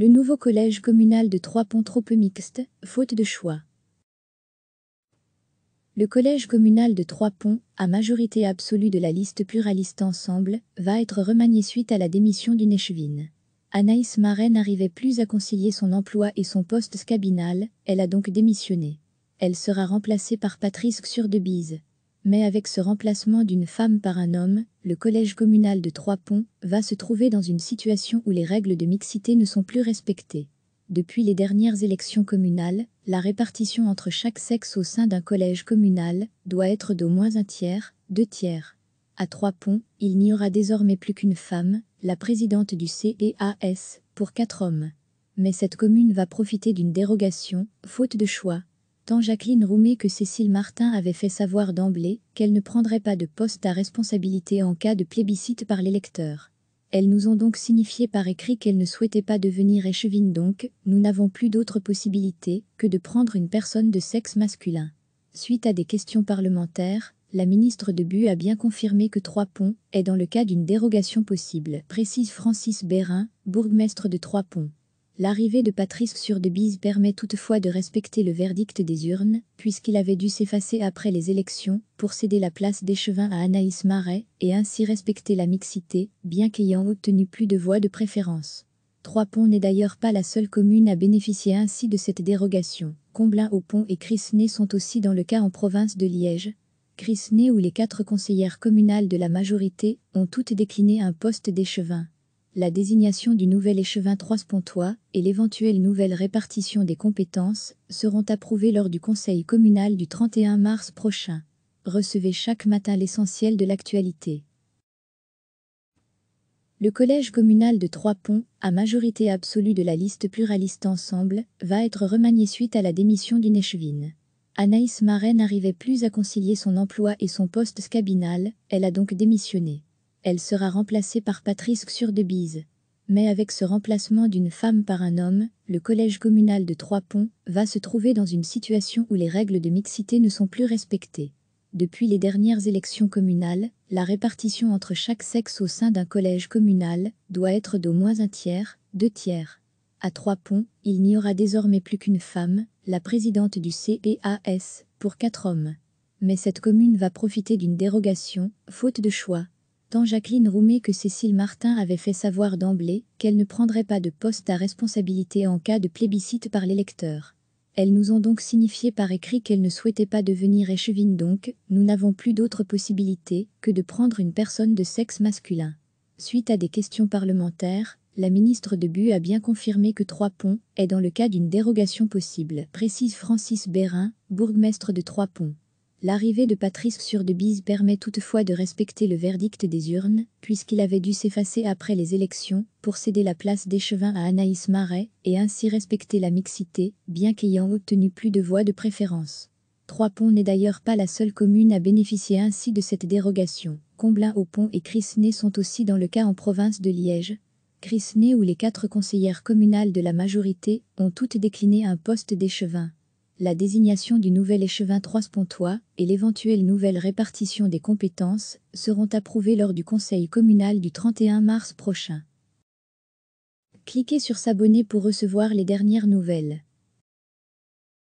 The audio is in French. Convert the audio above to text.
le nouveau collège communal de Trois-Ponts trop peu mixte, faute de choix. Le collège communal de Trois-Ponts, à majorité absolue de la liste pluraliste Ensemble, va être remanié suite à la démission d'une échevine. Anaïs Maret n'arrivait plus à concilier son emploi et son poste scabinal, elle a donc démissionné. Elle sera remplacée par Patrice Xhurdebise. Mais avec ce remplacement d'une femme par un homme, le collège communal de Trois-Ponts va se trouver dans une situation où les règles de mixité ne sont plus respectées. Depuis les dernières élections communales, la répartition entre chaque sexe au sein d'un collège communal doit être d'au moins un tiers, deux tiers. À Trois-Ponts, il n'y aura désormais plus qu'une femme, la présidente du CPAS, pour 4 hommes. Mais cette commune va profiter d'une dérogation, faute de choix. Tant Jacqueline Roumez que Cécile Martin avaient fait savoir d'emblée qu'elles ne prendraient pas de poste à responsabilité en cas de plébiscite par l'électeur. Elles nous ont donc signifié par écrit qu'elles ne souhaitaient pas devenir échevines, donc nous n'avons plus d'autre possibilité que de prendre une personne de sexe masculin. Suite à des questions parlementaires, la ministre De Bue a bien confirmé que Trois-Ponts est dans le cas d'une dérogation possible, précise Francis Bairin, bourgmestre de Trois-Ponts. L'arrivée de Patrice Xhurdebise permet toutefois de respecter le verdict des urnes, puisqu'il avait dû s'effacer après les élections pour céder la place d'échevin à Anaïs Maret et ainsi respecter la mixité, bien qu'ayant obtenu plus de voix de préférence. Trois-Ponts n'est d'ailleurs pas la seule commune à bénéficier ainsi de cette dérogation. Comblain-au-Pont et Crisnée sont aussi dans le cas en province de Liège. Crisnée, où les 4 conseillères communales de la majorité ont toutes décliné un poste d'échevin. La désignation du nouvel échevin trois-pontois et l'éventuelle nouvelle répartition des compétences seront approuvées lors du conseil communal du 31 mars prochain. Recevez chaque matin l'essentiel de l'actualité. Le collège communal de Trois-Ponts, à majorité absolue de la liste pluraliste Ensemble, va être remanié suite à la démission d'une échevine. Anaïs Maret n'arrivait plus à concilier son emploi et son poste scabinal, elle a donc démissionné. Elle sera remplacée par Patrice Xhurdebise. Mais avec ce remplacement d'une femme par un homme, le collège communal de Trois-Ponts va se trouver dans une situation où les règles de mixité ne sont plus respectées. Depuis les dernières élections communales, la répartition entre chaque sexe au sein d'un collège communal doit être d'au moins un tiers, deux tiers. À Trois-Ponts, il n'y aura désormais plus qu'une femme, la présidente du CPAS, pour 4 hommes. Mais cette commune va profiter d'une dérogation, faute de choix. Tant Jacqueline Roumez que Cécile Martin avaient fait savoir d'emblée qu'elles ne prendraient pas de poste à responsabilité en cas de plébiscite par l'électeur. Elles nous ont donc signifié par écrit qu'elles ne souhaitaient pas devenir échevines, donc nous n'avons plus d'autre possibilité que de prendre une personne de sexe masculin. Suite à des questions parlementaires, la ministre De Bue a bien confirmé que Trois-Ponts est dans le cas d'une dérogation possible, précise Francis Bairin, bourgmestre de Trois-Ponts. L'arrivée de Patrice Xhurdebise permet toutefois de respecter le verdict des urnes, puisqu'il avait dû s'effacer après les élections pour céder la place d'échevin à Anaïs Maret et ainsi respecter la mixité, bien qu'ayant obtenu plus de voix de préférence. Trois-Ponts n'est d'ailleurs pas la seule commune à bénéficier ainsi de cette dérogation. Comblain-au-Pont et Crisnée sont aussi dans le cas en province de Liège. Crisnée, où les 4 conseillères communales de la majorité ont toutes décliné un poste d'échevin. La désignation du nouvel échevin trois-pontois et l'éventuelle nouvelle répartition des compétences seront approuvées lors du conseil communal du 31 mars prochain. Cliquez sur s'abonner pour recevoir les dernières nouvelles.